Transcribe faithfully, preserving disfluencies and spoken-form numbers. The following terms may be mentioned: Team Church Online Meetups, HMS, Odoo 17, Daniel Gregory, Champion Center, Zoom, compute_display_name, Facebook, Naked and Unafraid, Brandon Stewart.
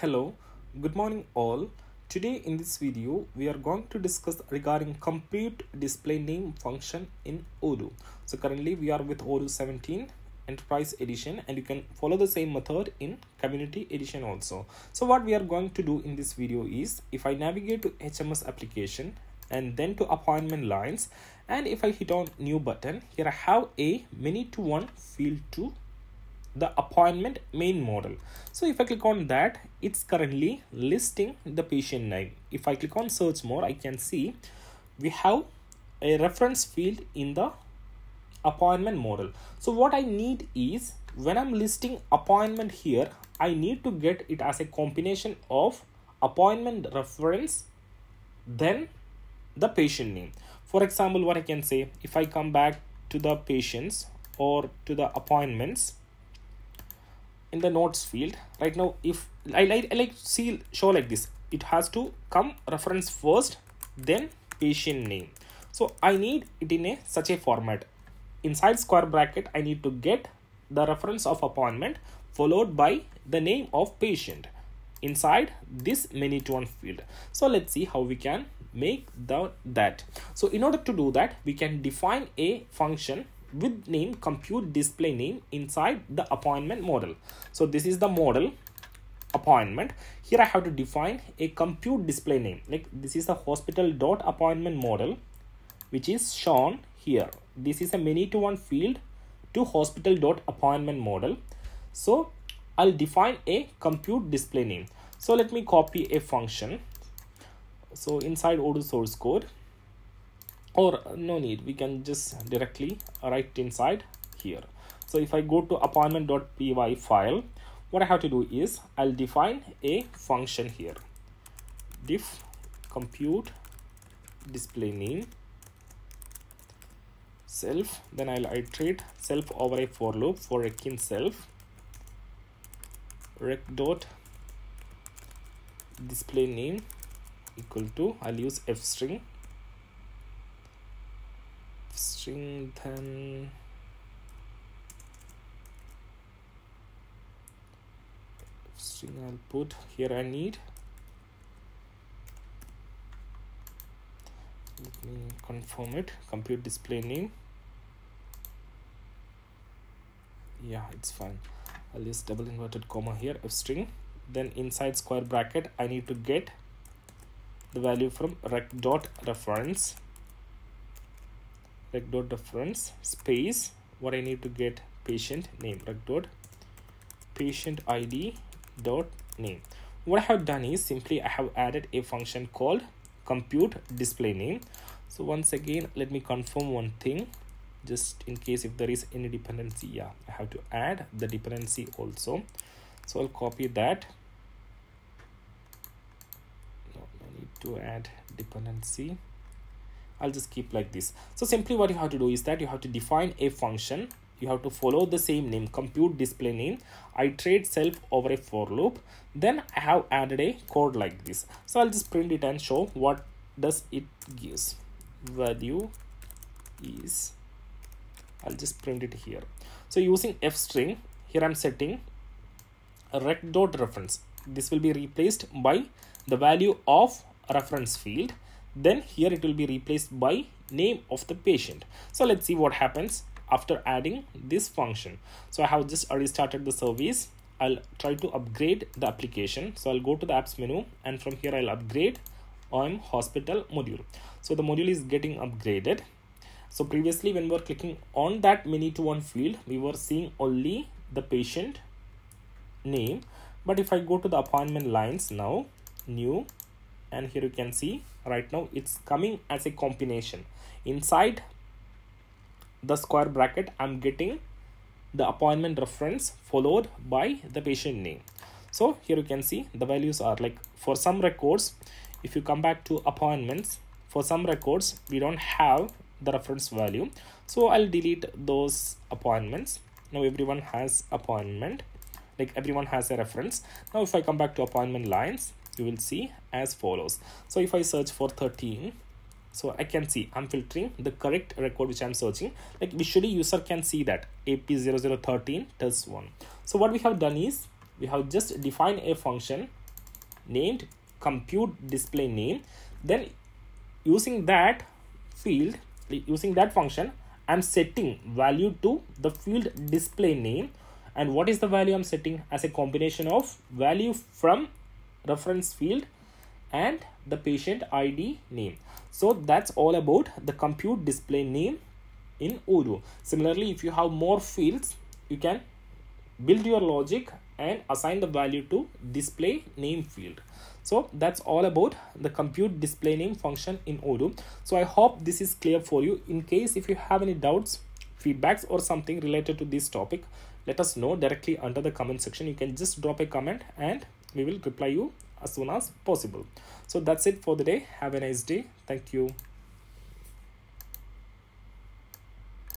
Hello, good morning all. Today in this video we are going to discuss regarding compute display name function in Odoo. So currently we are with Odoo seventeen Enterprise Edition, and you can follow the same method in Community Edition also. So what we are going to do in this video is, if I navigate to H M S application and then to appointment lines, and if I hit on new button, here I have a many to one field to the appointment main model. So if I click on that, it's currently listing the patient name. If I click on search more, I can see we have a reference field in the appointment model. So what I need is, when I'm listing appointment here, I need to get it as a combination of appointment reference then the patient name. For example, what I can say, if I come back to the patients or to the appointments in the notes field, right now if I like I like see show like this, it has to come reference first then patient name. So I need it in a such a format. Inside square bracket I need to get the reference of appointment followed by the name of patient inside this many to one field. So let's see how we can make the that. So in order to do that, we can define a function with name compute display name inside the appointment model. So this is the model appointment. Here I have to define a compute display name, like this is the hospital dot appointment model which is shown here. This is a many to one field to hospital dot appointment model. So I'll define a compute display name. So let me copy a function. So inside Odoo source code, or no need, we can just directly write inside here. So if I go to appointment.py file, what I have to do is I'll define a function here, diff compute display name self, then I'll iterate self over a for loop for rec in self, rec dot display name equal to, I'll use f string string then string I'll put here. I need let me confirm it compute display name. Yeah, it's fine. I'll use double inverted comma here, f string, then inside square bracket I need to get the value from rec dot reference rec dot reference space, what I need to get patient name, rec dot patient id dot name. What I have done is simply I have added a function called compute display name. So once again let me confirm one thing, just in case if there is any dependency. Yeah, I have to add the dependency also. So I'll copy that. No, no need to add dependency. I'll just keep like this. So simply what you have to do is that you have to define a function. You have to follow the same name, compute display name, iterate self over a for loop. Then I have added a code like this. So I'll just print it and show what does it gives. Value is, I'll just print it here. So using f string, here I'm setting a rec dot reference. This will be replaced by the value of reference field. Then here it will be replaced by name of the patient. So let's see what happens after adding this function. So I have just already started the service. I'll try to upgrade the application. So I'll go to the apps menu, and from here I'll upgrade on hospital module. So the module is getting upgraded. So previously when we were clicking on that many to one field, we were seeing only the patient name. But if I go to the appointment lines now, new, and here you can see right now it's coming as a combination. Inside the square bracket I'm getting the appointment reference followed by the patient name. So here you can see the values are like, for some records, if you come back to appointments, for some records we don't have the reference value, so I'll delete those appointments. Now everyone has appointment, like everyone has a reference. Now if I come back to appointment lines, you will see as follows. So if I search for thirteen, so I can see I'm filtering the correct record which I'm searching. Like visually user can see that A P zero zero one three test one. So what we have done is we have just defined a function named compute display name. Then using that field, using that function, I'm setting value to the field display name. And what is the value I'm setting? As a combination of value from reference field and the patient I D name. So that's all about the compute display name in Odoo. Similarly, if you have more fields, you can build your logic and assign the value to display name field. So that's all about the compute display name function in Odoo. So I hope this is clear for you. In case if you have any doubts, feedbacks or something related to this topic, let us know directly under the comment section. You can just drop a comment and we will reply you as soon as possible. So that's it for the day. Have a nice day. Thank you.